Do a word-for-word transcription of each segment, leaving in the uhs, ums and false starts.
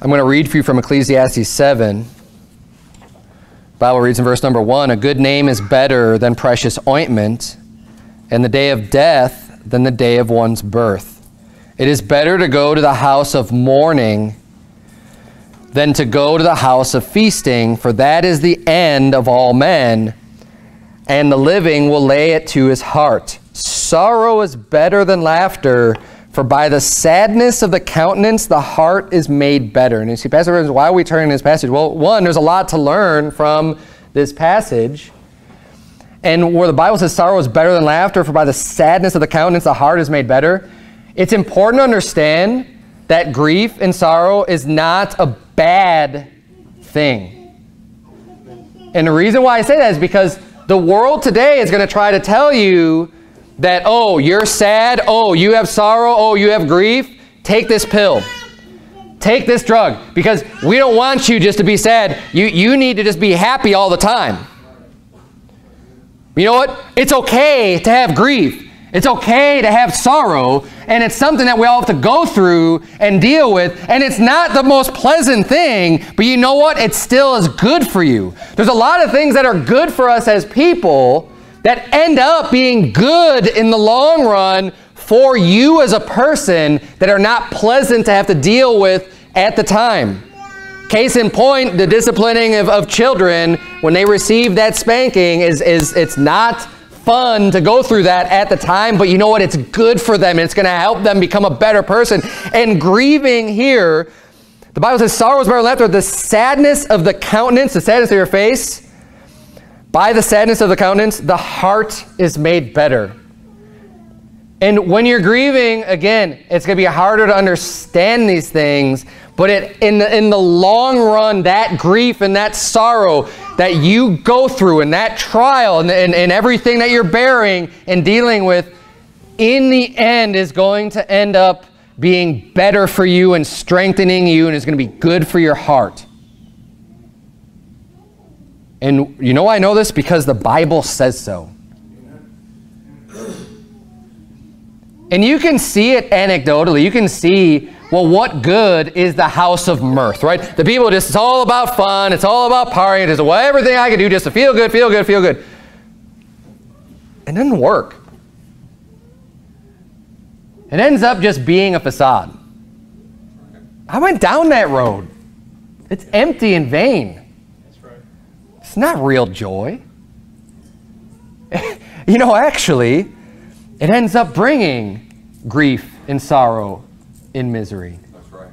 I'm going to read for you from Ecclesiastes seven. The Bible reads in verse number one, "A good name is better than precious ointment, and the day of death than the day of one's birth. It is better to go to the house of mourning than to go to the house of feasting, for that is the end of all men, and the living will lay it to his heart. Sorrow is better than laughter, for by the sadness of the countenance, the heart is made better." And you see, Pastor Burns, why are we turning this passage? Well, one, there's a lot to learn from this passage. And where the Bible says sorrow is better than laughter, for by the sadness of the countenance, the heart is made better. It's important to understand that grief and sorrow is not a bad thing. And the reason why I say that is because the world today is going to try to tell you that, oh, you're sad, oh, you have sorrow, oh, you have grief, take this pill, take this drug, because we don't want you just to be sad. You, you need to just be happy all the time. You know what? It's okay to have grief. It's okay to have sorrow, and it's something that we all have to go through and deal with, and it's not the most pleasant thing, but you know what? It still is good for you. There's a lot of things that are good for us as people that end up being good in the long run for you as a person that are not pleasant to have to deal with at the time. Case in point, the disciplining of, of children when they receive that spanking is, is it's not fun to go through that at the time, but you know what? It's good for them. It's going to help them become a better person. And grieving here, the Bible says sorrow is better than laughter. The sadness of the countenance, the sadness of your face, by the sadness of the countenance, the heart is made better. And when you're grieving, again, it's going to be harder to understand these things, but it, in, the, in the long run, that grief and that sorrow that you go through and that trial and, and, and everything that you're bearing and dealing with, in the end is going to end up being better for you and strengthening you, and it's going to be good for your heart. And you know I know this? Because the Bible says so. And you can see it anecdotally. You can see, well, what good is the house of mirth, right? The people just, it's all about fun. It's all about partying. It's well, everything I can do just to feel good, feel good, feel good. It doesn't work. It ends up just being a facade. I went down that road. It's empty and vain. It's not real joy. You know, actually, it ends up bringing grief and sorrow and misery. That's right.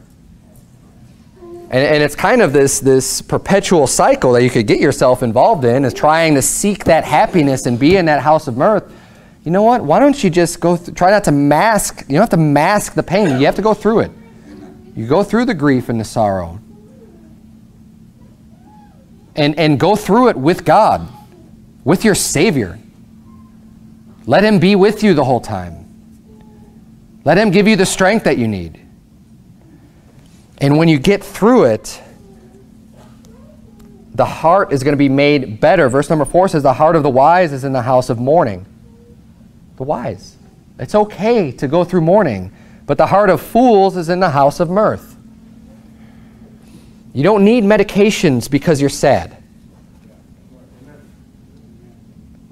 And, and it's kind of this, this perpetual cycle that you could get yourself involved in, is trying to seek that happiness and be in that house of mirth. You know what? Why don't you just go through, try not to mask, you don't have to mask the pain. You have to go through it. You go through the grief and the sorrow. And, and go through it with God, with your Savior. Let Him be with you the whole time. Let Him give you the strength that you need. And when you get through it, the heart is going to be made better. Verse number four says, the heart of the wise is in the house of mourning. The wise. It's okay to go through mourning, but the heart of fools is in the house of mirth. You don't need medications because you're sad.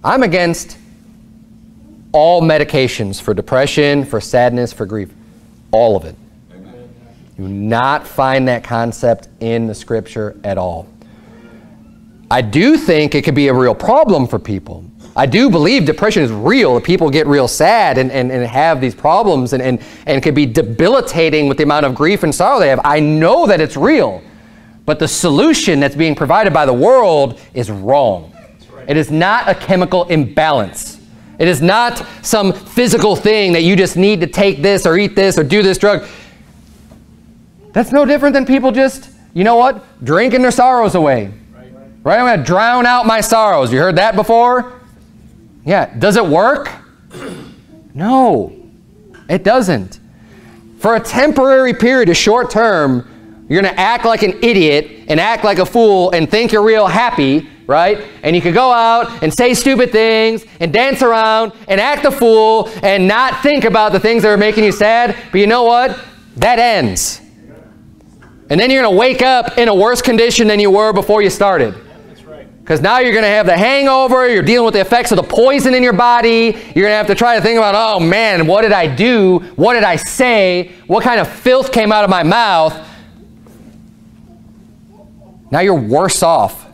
I'm against all medications for depression, for sadness, for grief. All of it. Amen. You do not find that concept in the scripture at all. I do think it could be a real problem for people. I do believe depression is real. People get real sad and, and, and have these problems and, and, and can be debilitating with the amount of grief and sorrow they have. I know that it's real. But the solution that's being provided by the world is wrong. Right. It is not a chemical imbalance. It is not some physical thing that you just need to take this or eat this or do this drug. That's no different than people just, you know what, drinking their sorrows away. Right, right. right? I'm going to drown out my sorrows. You heard that before? Yeah. Does it work? No, it doesn't. For a temporary period, a short term, you're going to act like an idiot and act like a fool and think you're real happy, right? And you can go out and say stupid things and dance around and act a fool and not think about the things that are making you sad. But you know what? That ends. And then you're going to wake up in a worse condition than you were before you started. Because now you're going to have the hangover, you're dealing with the effects of the poison in your body, you're going to have to try to think about, oh man, what did I do? What did I say? What kind of filth came out of my mouth? Now you're worse off.